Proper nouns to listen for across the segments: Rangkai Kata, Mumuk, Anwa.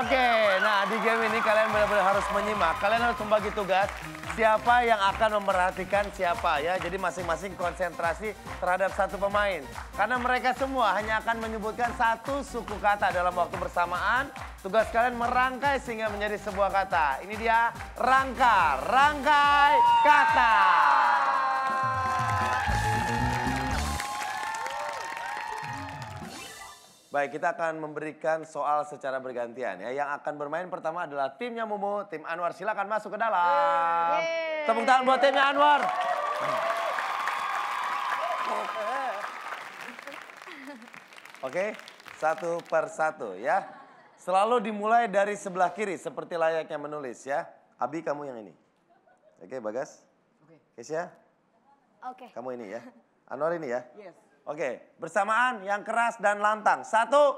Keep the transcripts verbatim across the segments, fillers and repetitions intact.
Oke, nah di game ini kalian benar-benar harus menyimak. Kalian harus membagi tugas siapa yang akan memerhatikan siapa ya. Jadi masing-masing konsentrasi terhadap satu pemain. Karena mereka semua hanya akan menyebutkan satu suku kata dalam waktu bersamaan. Tugas kalian merangkai sehingga menjadi sebuah kata. Ini dia rangka, rangkai kata. Baik, kita akan memberikan soal secara bergantian ya. Yang akan bermain pertama adalah timnya Mumuk, tim Anwar. Silakan masuk ke dalam. Yeay. Tepuk tangan buat timnya Anwar. Oke, satu per satu ya. Selalu dimulai dari sebelah kiri seperti layaknya menulis ya. Abi, kamu yang ini. Oke, Bagas. Oke. Kesya. Oke. Kamu ini ya. Anwar ini ya. Yes. Oke, bersamaan yang keras dan lantang. Satu,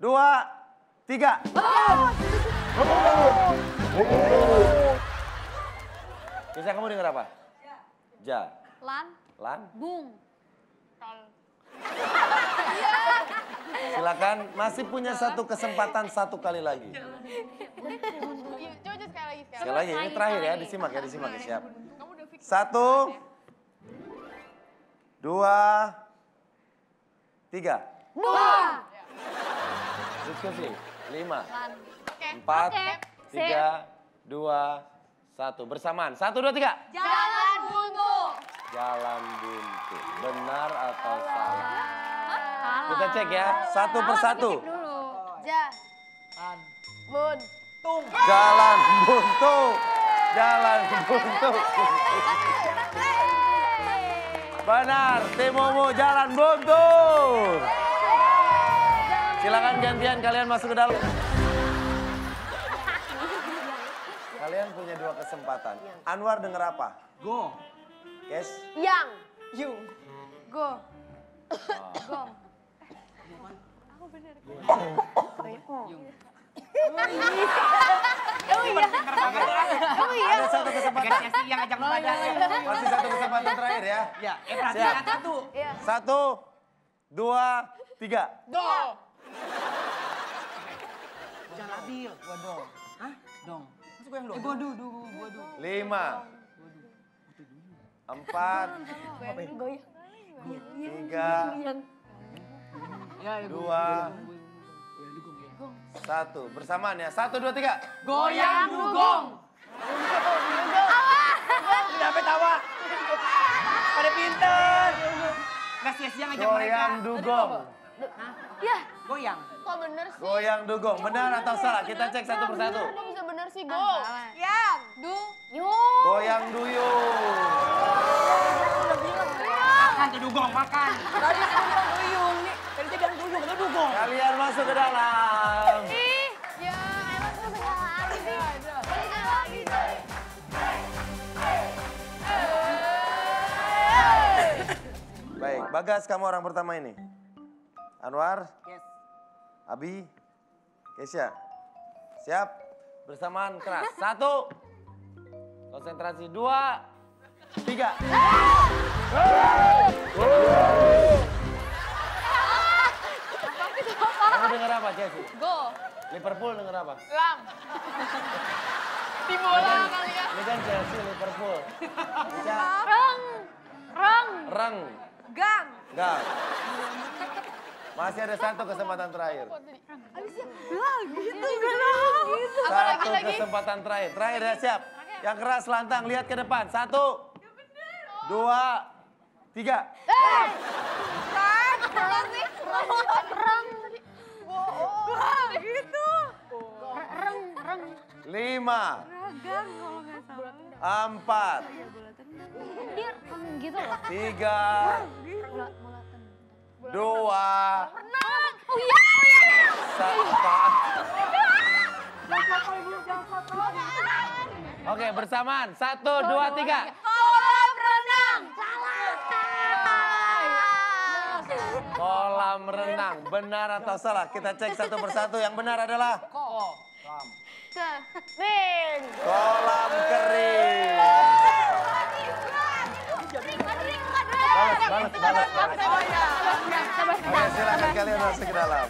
dua, tiga. Oh. Bisa kamu dengar apa? Ja. Ja. Lan. Lan. Bung. Tol. Silakan, masih punya satu kesempatan satu kali lagi. Coba sekali lagi. Sekali lagi, ini terakhir ya, disimak ya, disimak ya, siap. Satu. Dua, tiga, dua, lima, empat, tiga, dua, satu. Bersamaan. Satu, dua, tiga. Jalan buntu. Jalan buntu. Benar atau salah? Salah. Kita cek ya. Satu persatu. Jalan buntu. Jalan buntu. Jalan buntu. Benar, tim Mumuk jalan buntu. Silakan gantian kalian masuk ke dalam. Kalian punya dua kesempatan. Anwar dengar apa? Go. Kes? Yang. You. Go. Go. Aku benar. Oh iya. Oh iya. Ada satu kesempatan. Yang ajak belajar. Masih satu kesempatan terakhir ya. Ya. Eh perhatikan satu. Satu, dua, tiga. Dong. Jangan labil. Gua dong. Hah? Dong. Masuk gue yang dong. Gua du, du, gua du. Lima. Empat. Tiga. Dua. Satu, bersamaan ya. Satu, dua, tiga. Goyang dugong. Awas. Kenapa tawa? Pada pinter. Nggak sia-sia ngajak mereka. Goyang dugong. Ya. Goyang. Kok bener sih? Goyang dugong. Benar atau salah? Kita cek satu persatu. Kok bisa bener sih, Go? Yang duyung. Goyang duyung. Makan tuh dugong, makan. Tadi aku bilang duyung nih. Tadi dia bilang duyung, itu dugong. Kalian masuk ke dalam. Bagas, kamu orang pertama ini. Anwar. Yes. Abi. Kesya. Siap. Bersamaan keras. Satu. Konsentrasi. Dua. Tiga. Kamu dengar apa, Jesse? Go. Liverpool dengar apa? Lam. Timola kali ya. Ini kan Chelsea, Liverpool. Reng. Reng. Reng. Gang. Gang. Masih ada satu kesempatan terakhir. Satu kesempatan terakhir. Terakhir ya, siap. Yang keras, lantang. Lihat ke depan. Satu. Dua. Tiga. Eh! Rang. Rang nih. Rang. Gitu. Rang. Rang. Lima. Gang kalau nggak salah. Empat. Dia gitu loh. Tiga. Dua. Oh iya. Oke, bersamaan. Satu, dua, tiga. Kolam renang. Kolam renang. Benar atau salah? Kita cek satu persatu. Yang benar adalah kolam kering. Kolam kering. Balas, balas, balas, balas. Oke, silakan kalian masuk ke dalam.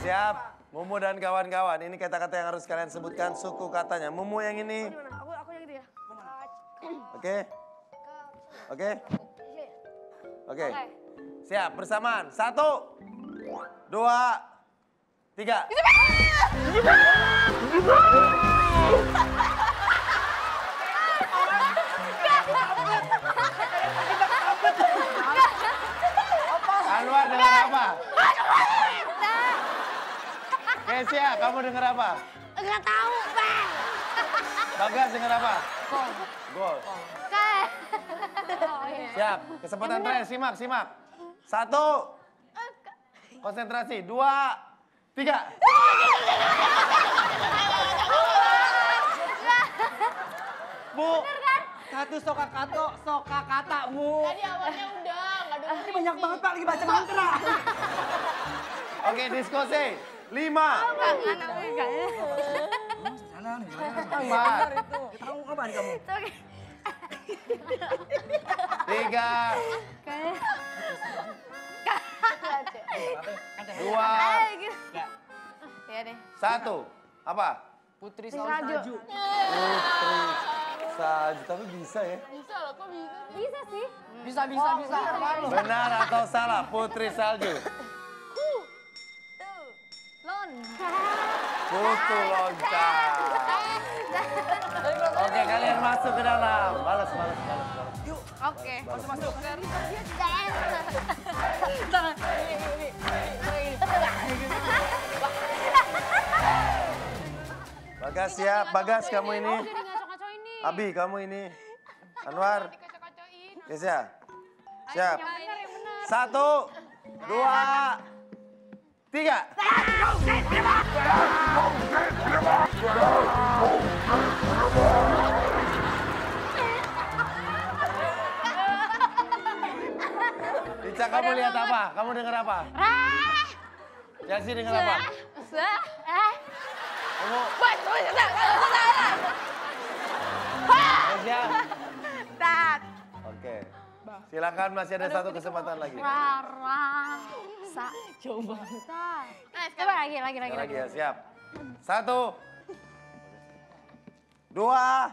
siap. Mumu dan kawan-kawan, ini kata-kata yang harus kalian sebutkan suku katanya. Mumu yang ini. Aku, aku yang itu ya. Oke. Oke. Oke. Siap, bersamaan. Satu, dua, tiga. Anwar dengar apa? Kesia, kamu dengar apa? Enggak tahu, Bang. Bagas dengar apa? Gol. Gol. Siap, kesempatan terakhir, simak, simak. Satu, konsentrasi. Dua, tiga. Bu, satu soka kato, soka kata, Bu. Tadi awalnya udah. Ini banyak banget Pak lagi baca mantra. Oke, diskusi. Lima. Empat. Tiga. Dua. Satu. Apa? Putri Salju. Putri Salju. Tapi bisa ya? Bisa loh, kok bisa? Bisa sih. Bisa, bisa, oh, bisa. Benar atau salah, Putri Salju? Lon. Putu loncat. Oke, kalian masuk ke dalam. Balas, balas, balas. Yuk, oke. Masuk, masuk. Bagas ya, Bagas kamu ini. Abi, kamu ini. Anwar. Kesia, siap. Satu, dua, tiga. Ica, kamu lihat apa? Kamu dengar apa? Jasi dengar apa? Kamu. Kesia. Oke, silakan masih ada Aduh, satu kesempatan lagi. Rasa, coba. Coba lagi, lagi, lagi. Lagi ya, siap. Satu, dua,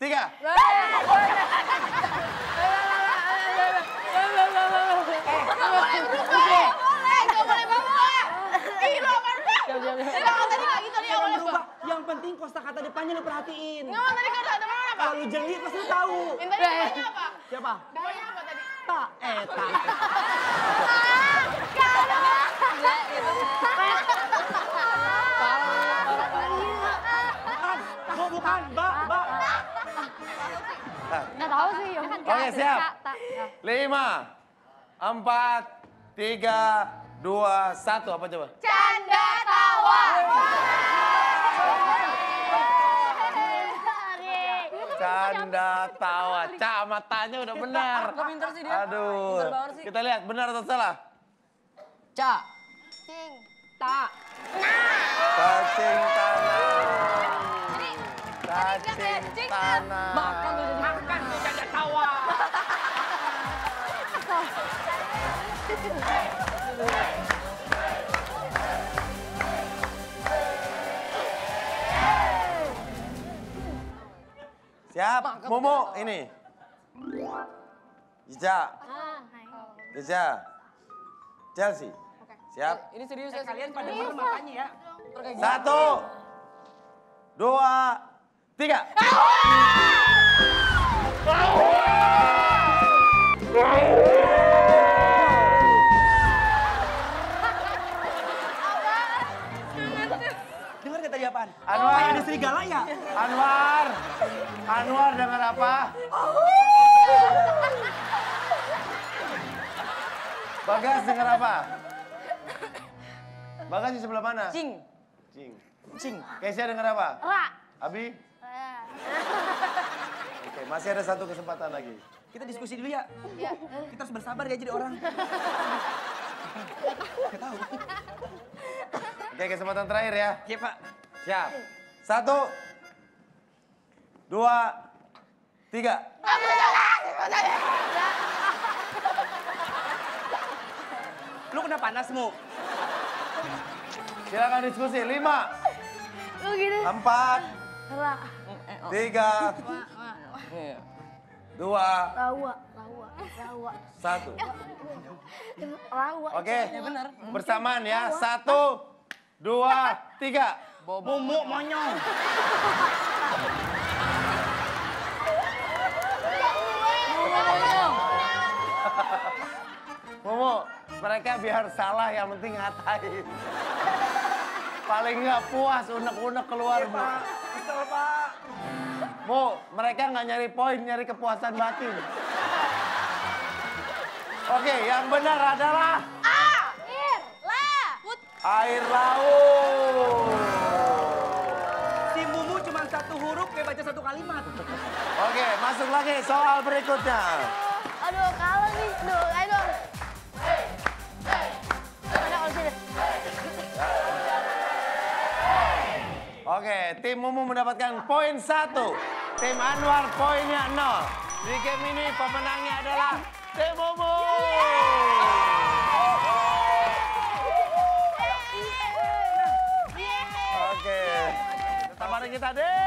tiga. Yang penting kosakata depannya lu perhatiin. Nggak, tadi kan ada mana apa? Kalau jeli pasti tahu. Yang tadi depannya apa? Siapa? Depannya apa tadi? Ta, eh ta. Bukan, bukan, ba, ba. Nggak tahu sih. Oke, siap. Lima, empat, tiga, dua, satu. Apa coba? Canda tawa. Canda tawa, Cak, matanya udah benar. Gak pintar sih dia. Aduh. Kita lihat benar atau salah. Cak. Cing. Ta. Cacing tanah. Cacing tanah. Makan tuh makan tuh canda tawa. Siap, Momo ini. Ica. Ica. Chelsea. Siap. Ini serius ya kalian pada malam makanya ya. Satu. Dua. Tiga. Dengar kata dia apaan? Anwar. Ada serigala ya? Anwar. Anwar dengar apa? Bagas dengar apa? Bagas di sebelah mana? Cing. Cing. Cing. Kesia dengar apa? Ra. Abi? Ra. Oke, masih ada satu kesempatan lagi. Kita diskusi dulu ya. Ya. Kita harus bersabar ya jadi orang. Gak tahu. Oke, kesempatan terakhir ya. Iya, Pak. Siap. Satu. Dua, tiga. Lu kena panasmu. Silakan diskusi. Lima. Empat. Tiga. Dua. Lawa. Lawa. Lawa. Satu. Lawa. Oke. Bersamaan ya. Satu. Dua. Tiga. Mumuk monyong. Mumuk, mereka biar salah yang penting ngatain. Paling nggak puas unek-unek keluar, Bu. Betul, Pak. Bu, mereka nggak nyari poin, nyari kepuasan batin. Oke, yang benar adalah A. Air laut. Air laut. Si Mumu cuma satu huruf, dia baca satu kalimat. Oke, masuk lagi soal berikutnya. Aduh, aduh kalah nih. Duh, ayo dong. Hey, hey, hey. Mana kalau sini? Hey, hey. Oke, tim Mumu mendapatkan poin satu. Tim Anwar poinnya nol. Di game ini pemenangnya adalah tim Mumu. Oke, kita bareng kita deh.